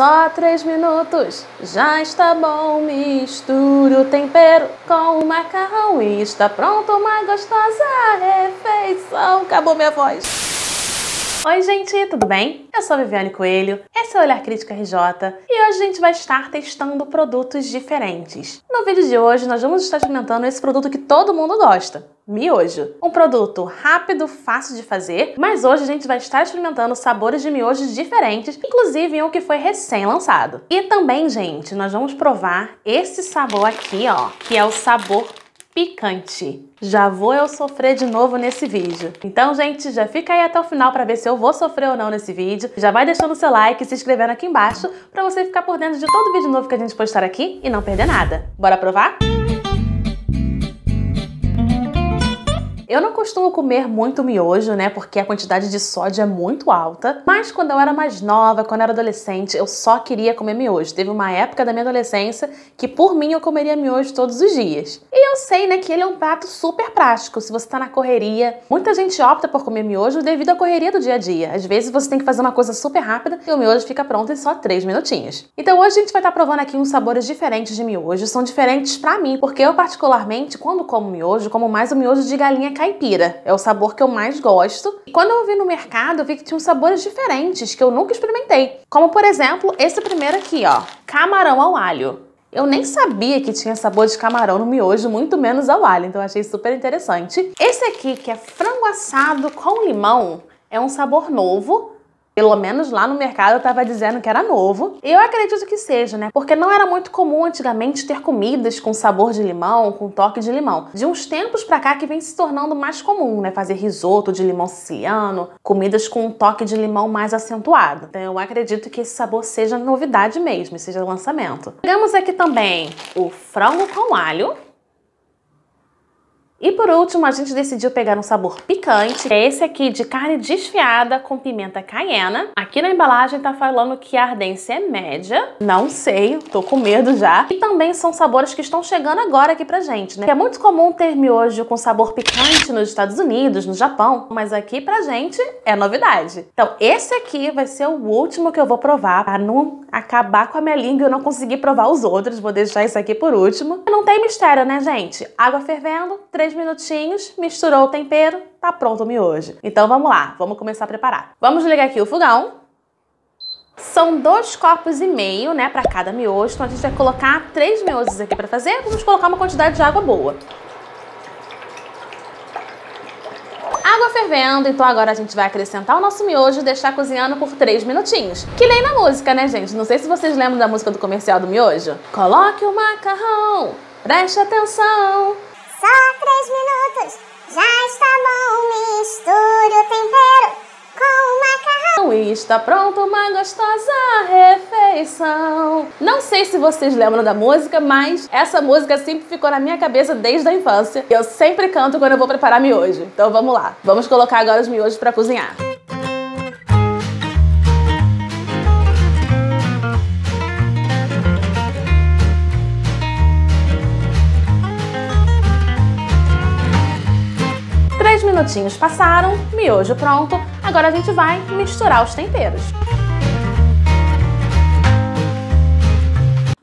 Só 3 minutos, já está bom. Misturo o tempero com o macarrão e está pronto uma gostosa refeição. Acabou minha voz. Oi gente, tudo bem? Eu sou a Viviane Coelho, esse é o Olhar Crítico RJ e hoje a gente vai estar testando produtos diferentes. No vídeo de hoje nós vamos estar experimentando esse produto que todo mundo gosta. Miojo. Um produto rápido, fácil de fazer, mas hoje a gente vai estar experimentando sabores de miojos diferentes, inclusive um que foi recém-lançado. E também, gente, nós vamos provar esse sabor aqui, ó, que é o sabor picante. Já vou eu sofrer de novo nesse vídeo. Então, gente, já fica aí até o final para ver se eu vou sofrer ou não nesse vídeo. Já vai deixando o seu like e se inscrevendo aqui embaixo para você ficar por dentro de todo vídeo novo que a gente postar aqui e não perder nada. Bora provar? Eu não costumo comer muito miojo, né, porque a quantidade de sódio é muito alta, mas quando eu era mais nova, quando eu era adolescente, eu só queria comer miojo. Teve uma época da minha adolescência que, por mim, eu comeria miojo todos os dias. E eu sei, né, que ele é um prato super prático, se você tá na correria. Muita gente opta por comer miojo devido à correria do dia a dia. Às vezes você tem que fazer uma coisa super rápida e o miojo fica pronto em só 3 minutinhos. Então hoje a gente vai estar provando aqui uns sabores diferentes de miojo. São diferentes pra mim, porque eu particularmente, quando como miojo, como mais o miojo de galinha caipira. É o sabor que eu mais gosto. E quando eu vi no mercado, eu vi que tinha uns sabores diferentes que eu nunca experimentei. Como, por exemplo, esse primeiro aqui, ó. Camarão ao alho. Eu nem sabia que tinha sabor de camarão no miojo, muito menos ao alho, então eu achei super interessante. Esse aqui, que é frango assado com limão, é um sabor novo. Pelo menos lá no mercado eu tava dizendo que era novo. E eu acredito que seja, né? Porque não era muito comum antigamente ter comidas com sabor de limão, com toque de limão. De uns tempos pra cá que vem se tornando mais comum, né? Fazer risoto de limão siciliano, comidas com um toque de limão mais acentuado. Então eu acredito que esse sabor seja novidade mesmo, seja lançamento. Temos aqui também o frango com alho. E por último, a gente decidiu pegar um sabor picante, que é esse aqui de carne desfiada com pimenta caiena. Aqui na embalagem tá falando que a ardência é média. Não sei, tô com medo já. E também são sabores que estão chegando agora aqui pra gente, né? Que é muito comum ter miojo com sabor picante nos Estados Unidos, no Japão, mas aqui pra gente é novidade. Então esse aqui vai ser o último que eu vou provar, pra não acabar com a minha língua e eu não conseguir provar os outros. Vou deixar isso aqui por último. Não tem mistério, né, gente? Água fervendo, 3 minutinhos, misturou o tempero, tá pronto o miojo. Então vamos lá, vamos começar a preparar. Vamos ligar aqui o fogão. São 2,5 copos, né, pra cada miojo. Então a gente vai colocar 3 miojos aqui pra fazer. Vamos colocar uma quantidade de água boa. Água fervendo, então agora a gente vai acrescentar o nosso miojo e deixar cozinhando por 3 minutinhos. Que nem na música, né, gente? Não sei se vocês lembram da música do comercial do miojo. Coloque o macarrão, preste atenção. Só 3 minutos, já está bom, misture o tempero com o macarrão e está pronto uma gostosa refeição. Não sei se vocês lembram da música, mas essa música sempre ficou na minha cabeça desde a infância. Eu sempre canto quando eu vou preparar miojo. Então vamos lá, vamos colocar agora os miojos para cozinhar. Minutinhos passaram, miojo pronto. Agora a gente vai misturar os temperos.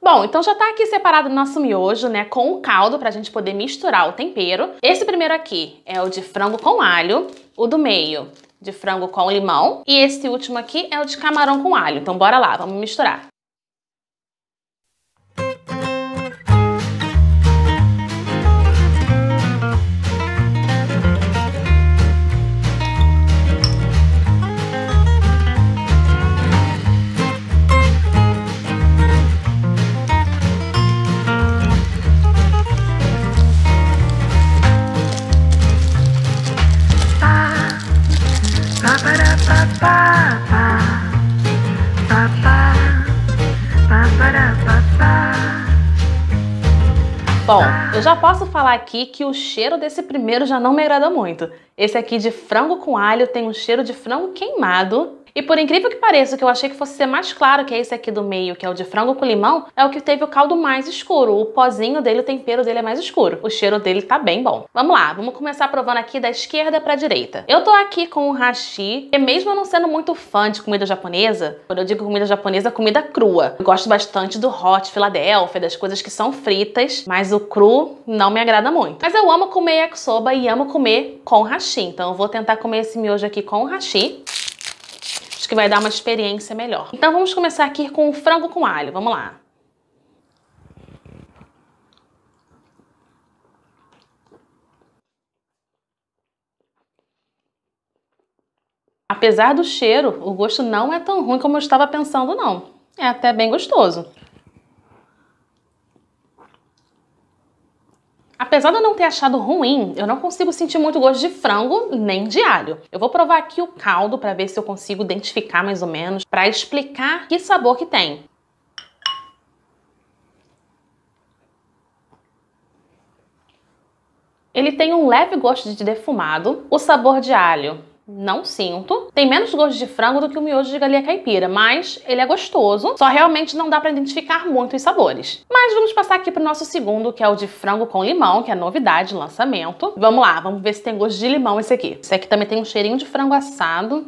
Bom, então já tá aqui separado o nosso miojo, né, com o caldo pra gente poder misturar o tempero. Esse primeiro aqui é o de frango com alho, o do meio de frango com limão e esse último aqui é o de camarão com alho. Então bora lá, vamos misturar. Bom, eu já posso falar aqui que o cheiro desse primeiro já não me agrada muito. Esse aqui de frango com alho tem um cheiro de frango queimado. E por incrível que pareça, o que eu achei que fosse ser mais claro, que é esse aqui do meio, que é o de frango com limão, é o que teve o caldo mais escuro. O pozinho dele, o tempero dele é mais escuro. O cheiro dele tá bem bom. Vamos lá, vamos começar provando aqui da esquerda pra direita. Eu tô aqui com o hashi, e mesmo eu não sendo muito fã de comida japonesa, quando eu digo comida japonesa, comida crua. Eu gosto bastante do hot Filadélfia, das coisas que são fritas, mas o cru não me agrada muito. Mas eu amo comer yakisoba e amo comer com hashi, então eu vou tentar comer esse miojo aqui com hashi. Acho que vai dar uma experiência melhor. Então vamos começar aqui com o frango com alho, vamos lá. Apesar do cheiro, o gosto não é tão ruim como eu estava pensando, não. É até bem gostoso. Apesar de eu não ter achado ruim, eu não consigo sentir muito gosto de frango nem de alho. Eu vou provar aqui o caldo para ver se eu consigo identificar mais ou menos, para explicar que sabor que tem. Ele tem um leve gosto de defumado, o sabor de alho não sinto. Tem menos gosto de frango do que o miojo de galinha caipira, mas ele é gostoso, só realmente não dá pra identificar muito os sabores. Mas vamos passar aqui pro nosso segundo, que é o de frango com limão, que é novidade, lançamento. Vamos lá, vamos ver se tem gosto de limão esse aqui. Esse aqui também tem um cheirinho de frango assado.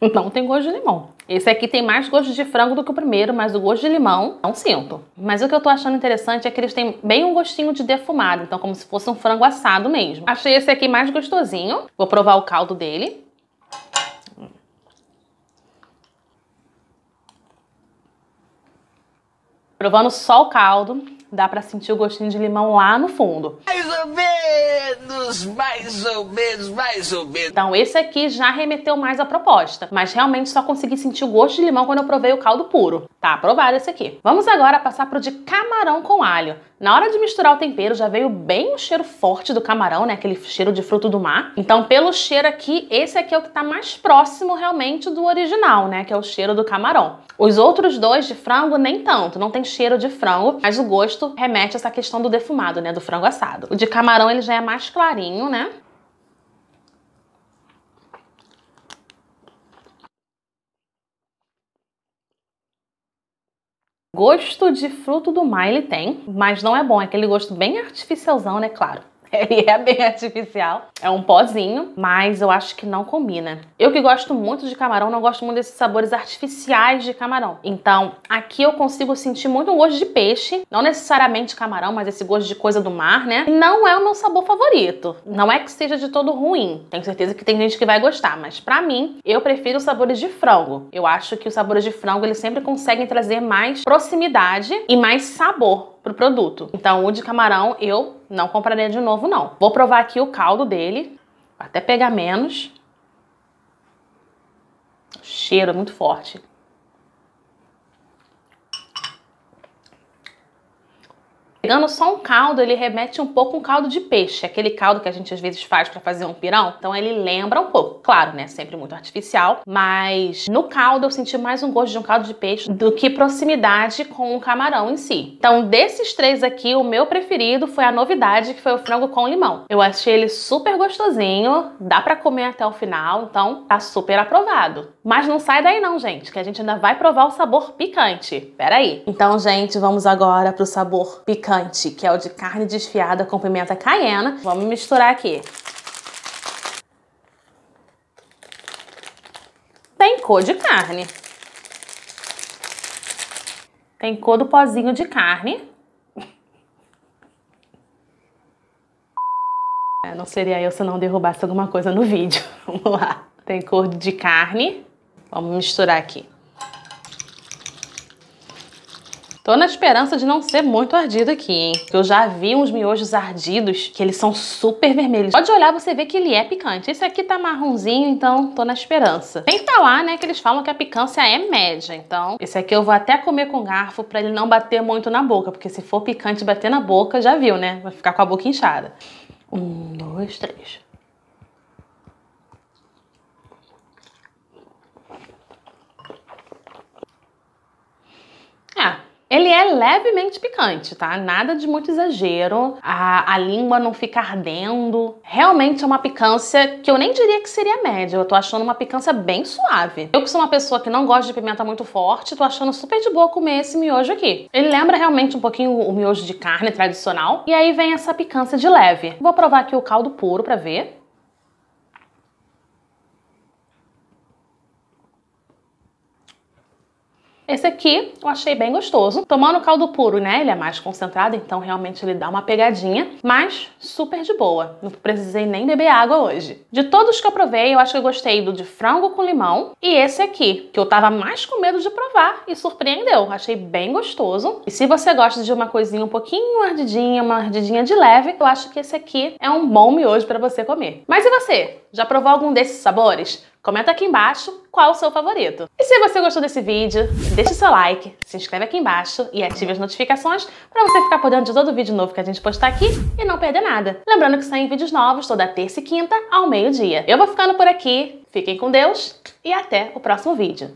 Não tem gosto de limão. Esse aqui tem mais gosto de frango do que o primeiro, mas o gosto de limão não sinto. Mas o que eu tô achando interessante é que eles têm bem um gostinho de defumado, então como se fosse um frango assado mesmo. Achei esse aqui mais gostosinho. Vou provar o caldo dele. Provando só o caldo, dá pra sentir o gostinho de limão lá no fundo. Mais ou menos. Então esse aqui já remeteu mais à proposta, mas realmente só consegui sentir o gosto de limão quando eu provei o caldo puro. Tá aprovado esse aqui. Vamos agora passar pro de camarão com alho. Na hora de misturar o tempero já veio bem o cheiro forte do camarão, né? Aquele cheiro de fruto do mar. Então pelo cheiro aqui, esse aqui é o que tá mais próximo realmente do original, né? Que é o cheiro do camarão. Os outros dois de frango nem tanto, não tem cheiro de frango, mas o gosto remete a essa questão do defumado, né? Do frango assado. O de camarão ele já é mais clarinho, né? Gosto de fruto do mar ele tem, mas não é bom, é aquele gosto bem artificialzão, né? Claro, ele é bem artificial, é um pozinho, mas eu acho que não combina. Eu que gosto muito de camarão, não gosto muito desses sabores artificiais de camarão. Então, aqui eu consigo sentir muito um gosto de peixe, não necessariamente camarão, mas esse gosto de coisa do mar, né? Não é o meu sabor favorito. Não é que seja de todo ruim. Tenho certeza que tem gente que vai gostar, mas pra mim, eu prefiro os sabores de frango. Eu acho que os sabores de frango, eles sempre conseguem trazer mais proximidade e mais sabor pro produto. Então, o de camarão eu não compraria de novo, não. Vou provar aqui o caldo dele, até pegar menos. O cheiro é muito forte. Pegando só um caldo, ele remete um pouco um caldo de peixe, aquele caldo que a gente às vezes faz pra fazer um pirão, então ele lembra um pouco. Claro, né, sempre muito artificial, mas no caldo eu senti mais um gosto de um caldo de peixe do que proximidade com o camarão em si. Então desses três aqui, o meu preferido foi a novidade, que foi o frango com limão. Eu achei ele super gostosinho, dá pra comer até o final, então tá super aprovado. Mas não sai daí não, gente, que a gente ainda vai provar o sabor picante. Pera aí. Então, gente, vamos agora pro sabor picante, que é o de carne desfiada com pimenta caiena. Vamos misturar aqui. Tem cor de carne. Tem cor do pozinho de carne. É, não seria eu se não derrubasse alguma coisa no vídeo. Vamos lá. Tem cor de carne. Vamos misturar aqui. Tô na esperança de não ser muito ardido aqui, hein? Porque eu já vi uns miojos ardidos que eles são super vermelhos. Pode olhar, você vê que ele é picante. Esse aqui tá marronzinho, então tô na esperança. Tem que falar, né, que eles falam que a picância é média. Então, esse aqui eu vou até comer com garfo pra ele não bater muito na boca. Porque se for picante bater na boca, já viu, né? Vai ficar com a boca inchada. 1, 2, 3... Ele é levemente picante, tá? Nada de muito exagero, a língua não fica ardendo. Realmente é uma picância que eu nem diria que seria média, eu tô achando uma picância bem suave. Eu que sou uma pessoa que não gosta de pimenta muito forte, tô achando super de boa comer esse miojo aqui. Ele lembra realmente um pouquinho o miojo de carne tradicional, e aí vem essa picância de leve. Vou provar aqui o caldo puro pra ver. Esse aqui eu achei bem gostoso. Tomando o caldo puro, né? Ele é mais concentrado, então realmente ele dá uma pegadinha. Mas super de boa. Não precisei nem beber água hoje. De todos que eu provei, eu acho que eu gostei do de frango com limão. E esse aqui, que eu tava mais com medo de provar e surpreendeu. Achei bem gostoso. E se você gosta de uma coisinha um pouquinho ardidinha, uma ardidinha de leve, eu acho que esse aqui é um bom miojo pra você comer. Mas e você? Já provou algum desses sabores? Comenta aqui embaixo qual o seu favorito. E se você gostou desse vídeo, deixe seu like, se inscreve aqui embaixo e ative as notificações para você ficar por dentro de todo vídeo novo que a gente postar aqui e não perder nada. Lembrando que saem vídeos novos toda terça e quinta ao meio-dia. Eu vou ficando por aqui, fiquem com Deus e até o próximo vídeo.